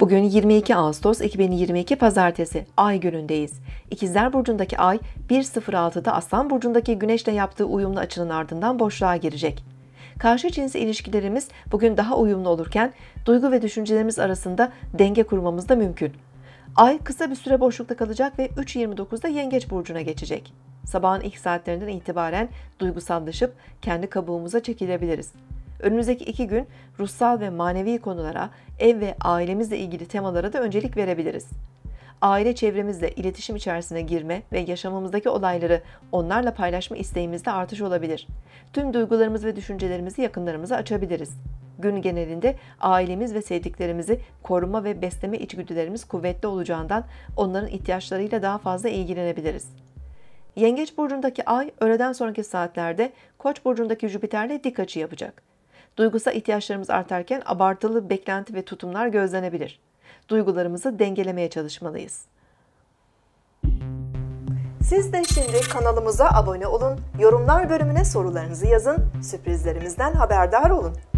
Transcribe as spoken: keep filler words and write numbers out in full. Bugün yirmi iki Ağustos iki bin yirmi iki Pazartesi ay günündeyiz. İkizler burcundaki ay bir sıfır altıda Aslan burcundaki güneşle yaptığı uyumlu açının ardından boşluğa girecek. Karşı cins ilişkilerimiz bugün daha uyumlu olurken duygu ve düşüncelerimiz arasında denge kurmamız da mümkün. Ay kısa bir süre boşlukta kalacak ve üç yirmi dokuzda Yengeç burcuna geçecek. Sabahın ilk saatlerinden itibaren duygusallaşıp kendi kabuğumuza çekilebiliriz. Önümüzdeki iki gün ruhsal ve manevi konulara, ev ve ailemizle ilgili temalara da öncelik verebiliriz. Aile çevremizle iletişim içerisine girme ve yaşamımızdaki olayları onlarla paylaşma isteğimizde artış olabilir. Tüm duygularımız ve düşüncelerimizi yakınlarımıza açabiliriz. Gün genelinde ailemiz ve sevdiklerimizi koruma ve besleme içgüdülerimiz kuvvetli olacağından onların ihtiyaçlarıyla daha fazla ilgilenebiliriz. Yengeç burcundaki ay öğleden sonraki saatlerde Koç burcundaki Jüpiter'le dik açı yapacak. Duygusal ihtiyaçlarımız artarken abartılı beklenti ve tutumlar gözlenebilir. Duygularımızı dengelemeye çalışmalıyız. Siz de şimdi kanalımıza abone olun, yorumlar bölümüne sorularınızı yazın, sürprizlerimizden haberdar olun.